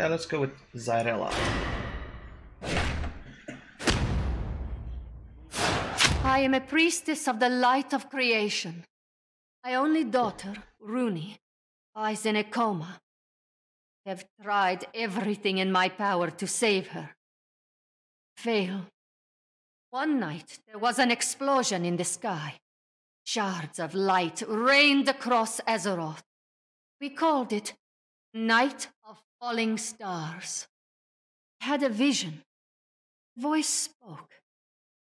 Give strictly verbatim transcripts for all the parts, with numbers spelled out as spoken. Yeah, let's go with Xyrella. I am a priestess of the light of creation. My only daughter, Rooney, lies in a coma. I have tried everything in my power to save her. Fail. One night, there was an explosion in the sky. Shards of light rained across Azeroth. We called it Night of Falling Stars. I had a vision. A voice spoke.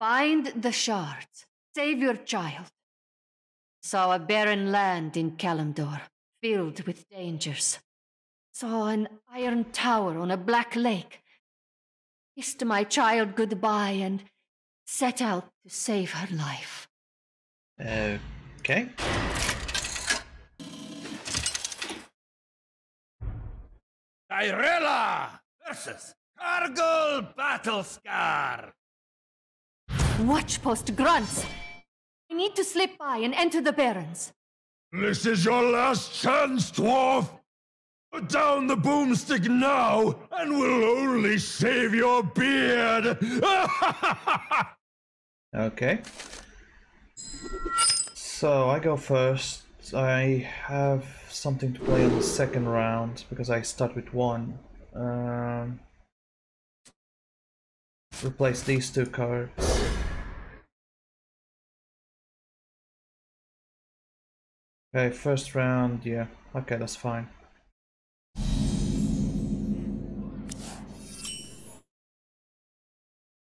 Find the shards. Save your child. I saw a barren land in Kalimdor, filled with dangers. I saw an iron tower on a black lake. I kissed my child goodbye and set out to save her life. Okay. Xyrella versus Kargal Battlescar. Watchpost Grunts. I need to slip by and enter the Barrens. This is your last chance, dwarf. Put down the boomstick now, and we'll only save your beard. Okay. So I go first. I have something to play in the second round because I start with one. Um, replace these two cards. Okay, first round, yeah. Okay, that's fine.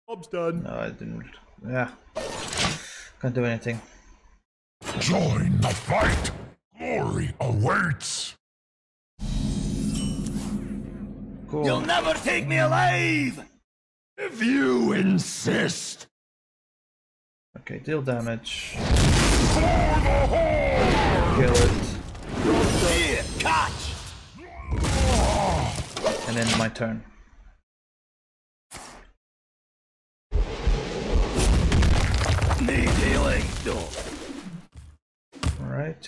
Bob's done. No, I didn't. Yeah. Can't do anything. Join the fight! Glory awaits! Cool. You'll never take me alive! If you insist! Okay, deal damage. For the hole! Kill it. Catch! And then my turn. Need healing, though. Alright.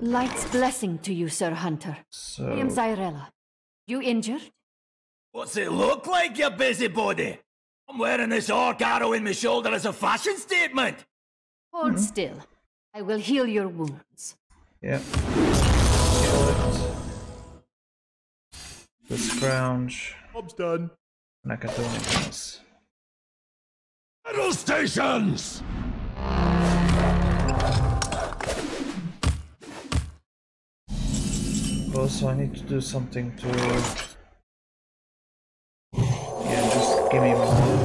Light's blessing to you, Sir Hunter. So... I am Xyrella. You injured? What's it look like, you busybody? I'm wearing this orc arrow in my shoulder as a fashion statement! Hold mm-hmm. still. I will heal your wounds. Yeah. The scrounge. Bob's done. And I can do anything else. Battle stations! Also, I need to do something to... Yeah, just give me more.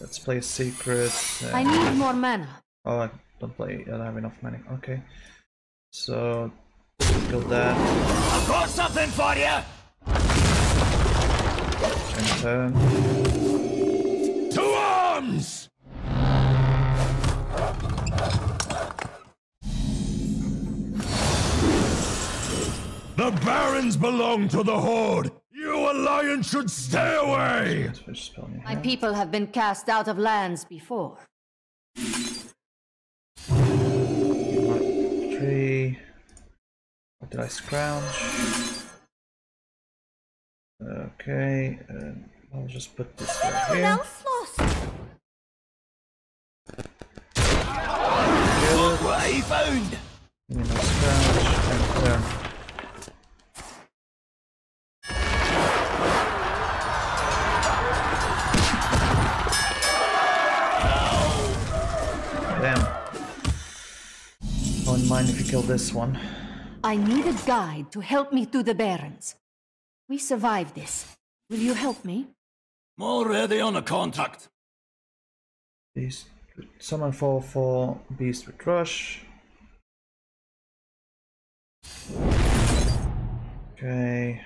Let's play secrets. And... I need more mana. Oh, I don't play. I don't have enough mana. Okay. So, kill that. I've got something for you! And turn. To arms! The Barrens belong to the Horde! You, a lion, should stay away! My people have been cast out of lands before. Tree. What did I scrounge? Okay, um, I'll just put this right here. Look what I found! Give me my scratch and turn. Damn. I wouldn't mind if you kill this one. I need a guide to help me through the Barrens. We survived this. Will you help me? I'm already on a contract. Beast with summon four four beast with rush. Okay.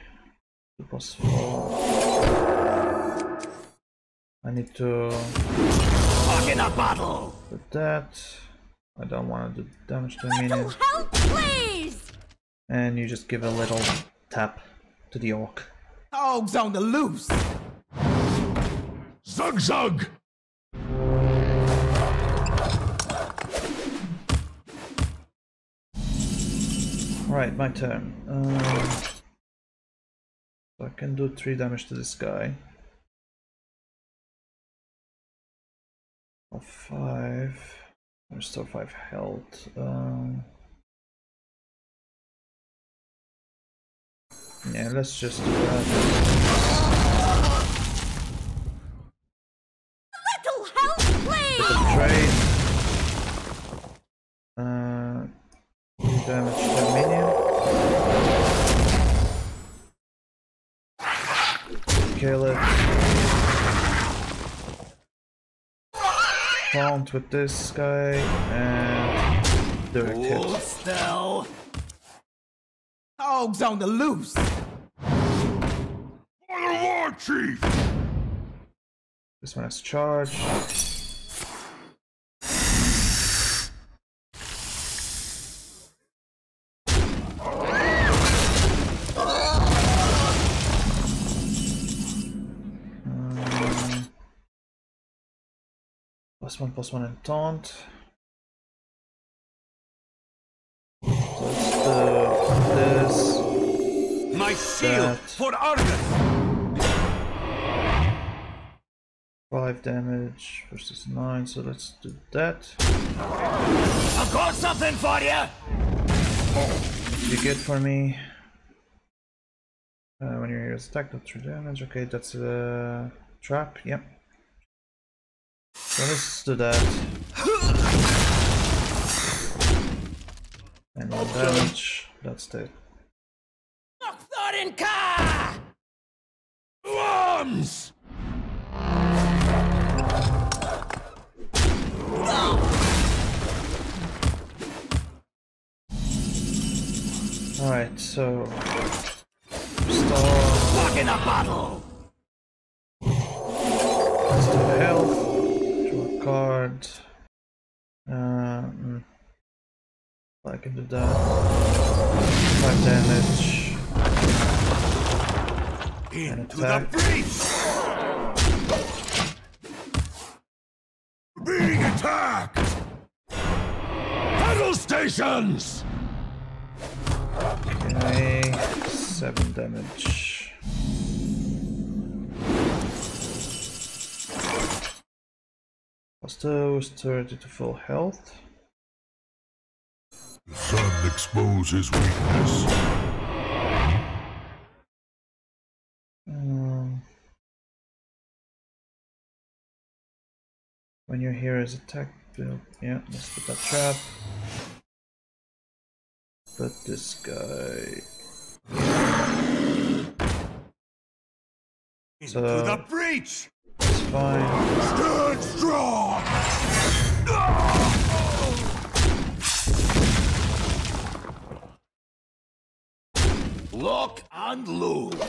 Two plus four. I need to fuck in a battle! With that. I don't wanna do damage to a minion. Help, please! And you just give a little tap to the orc. Dogs on the loose! Zug zug! Right, my turn. Um, so I can do three damage to this guy. Or five. Restore five health. Um, yeah, let's just do that. Little help, please! Trade. Uh, damage to the minion. Kill it. Taunt with this guy and direct hit. Still. Dogs on the loose. For the war chief. This one has charge. Um, plus one, plus one, and taunt. So it's the, this. My shield for Argus. Five damage versus nine, so let's do that. I've got something for you. What you get for me? Uh, when you're attacked, not three damage. Okay, that's a trap. Yep. So let's do that. And no damage. That's it. Knock that in car. Worms. Alright, so stop in a bottle. Let's do the health. Draw a card. Um I can do that. Five damage. And attack. Being attacked! Battle stations! Okay, seven damage. Plus two, restore it to full health. The sun exposes weakness. Um, when your hero is attacked, build. Yeah, let's put that trap. But this guy. So into the breach. It's fine. Stand strong. Lock and load.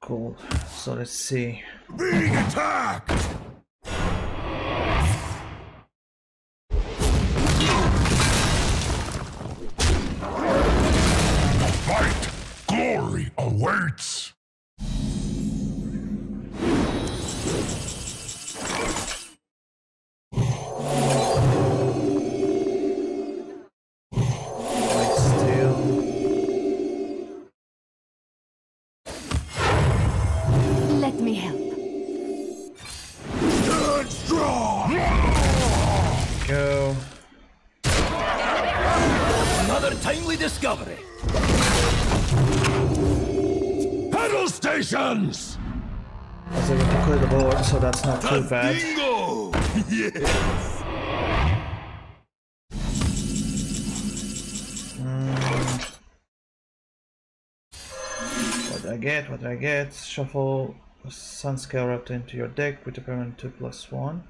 Cool. So let's see. Being attacked. Glory awaits! Let me help. Stand strong! Go. Another timely discovery. Battle stations! I was able to clear the board, so that's not too bad. Bingo! Yes! Mm. What did I get? What did I get? Shuffle a Sun Scale Raptor into your deck with a permanent two plus one.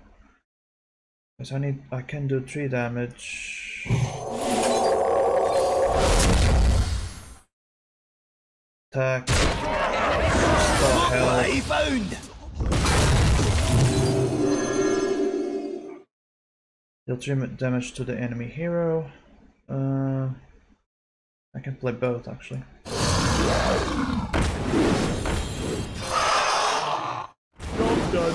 Because I need. I can do three damage. Attack. Stop health. Found. Deal three damage to the enemy hero. Uh, I can play both actually. Job done.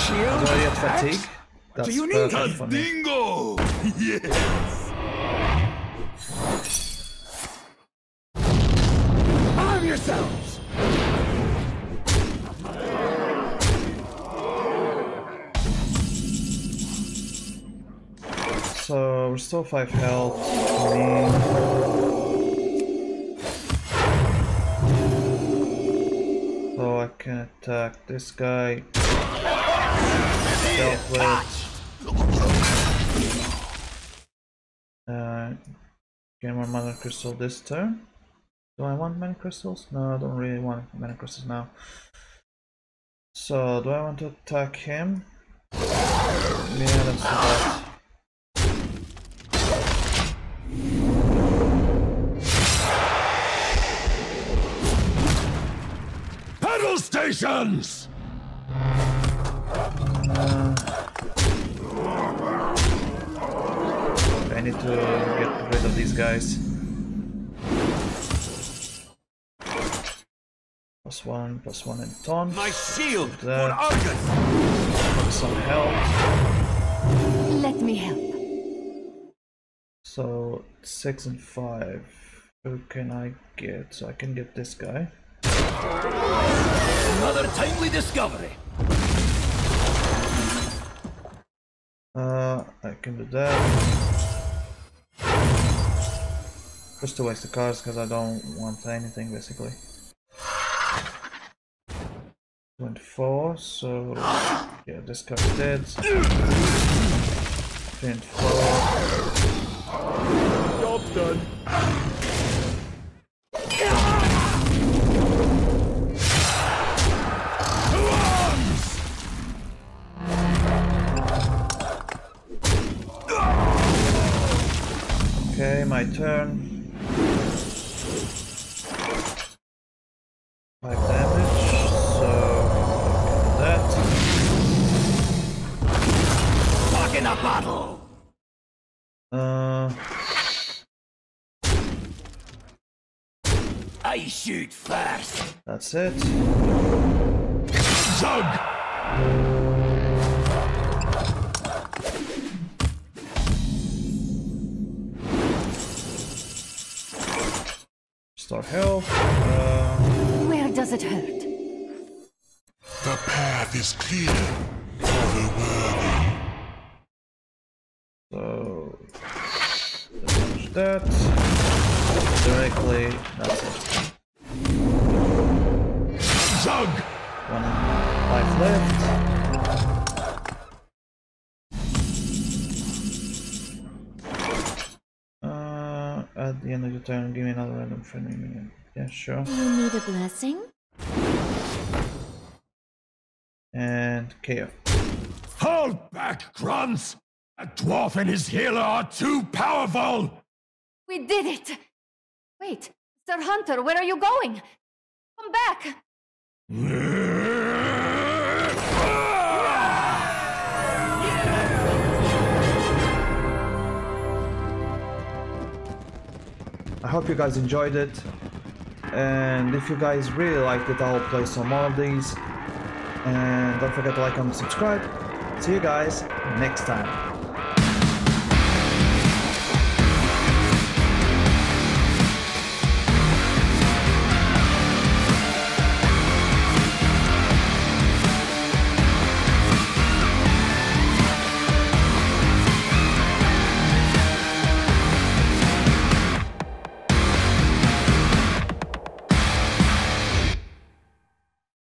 Do I get fatigue? That's Do you need a dingo? Yes. Arm yourselves. So we're still five health. I mean, so I can attack this guy. Dealt with. Uh, get more mana crystal this turn. Do I want mana crystals? No, I don't really want mana crystals now. So do I want to attack him? Yeah, let's do that. Pedal stations. Uh, I need to get rid of these guys. Plus one, plus one, and taunt. My shield. There. Some help. Let me help. So six and five. Who can I get? So I can get this guy. Another timely discovery. Uh, I can do that. Just to waste the cards because I don't want anything basically. twenty-four, so yeah, this card's dead. twenty-four. Job's done. Okay, my turn. Five damage, so that. Fuck in a bottle. Uh. I shoot first. That's it. Zug. Our health. Uh, Where does it hurt? The path is clear for the worthy. So damage that directly. That's it. Zug. One life left. Uh, at the end of the turn, give me another random friendly minion. Yeah, sure. You need a blessing? And K O. Hold back, Grunts! A dwarf and his healer are too powerful! We did it! Wait, Sir Hunter, where are you going? Come back! I hope you guys enjoyed it, and if you guys really liked it, I'll play some more of these, and don't forget to like and subscribe. See you guys next time.